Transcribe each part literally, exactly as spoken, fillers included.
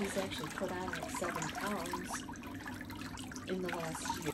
she's actually put on like seven pounds in the last year.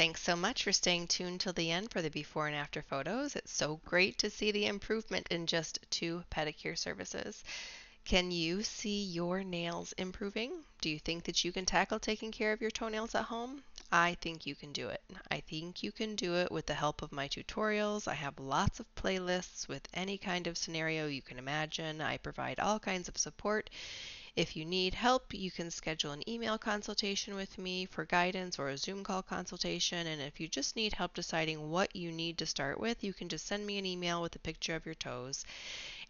Thanks so much for staying tuned till the end for the before and after photos. It's so great to see the improvement in just two pedicure services. Can you see your nails improving? Do you think that you can tackle taking care of your toenails at home? I think you can do it. I think you can do it with the help of my tutorials. I have lots of playlists with any kind of scenario you can imagine. I provide all kinds of support. If you need help, you can schedule an email consultation with me for guidance or a Zoom call consultation. And if you just need help deciding what you need to start with, you can just send me an email with a picture of your toes,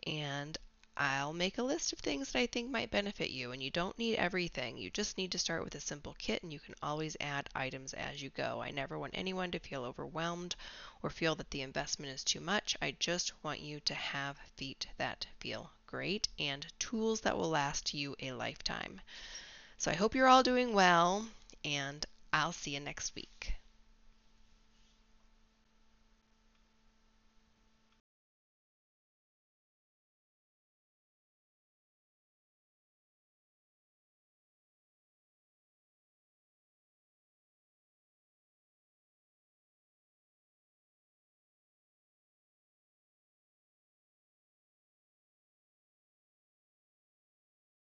and I'll make a list of things that I think might benefit you. And you don't need everything. You just need to start with a simple kit, and you can always add items as you go. I never want anyone to feel overwhelmed or feel that the investment is too much. I just want you to have feet that feel great and tools that will last you a lifetime. So I hope you're all doing well, and I'll see you next week.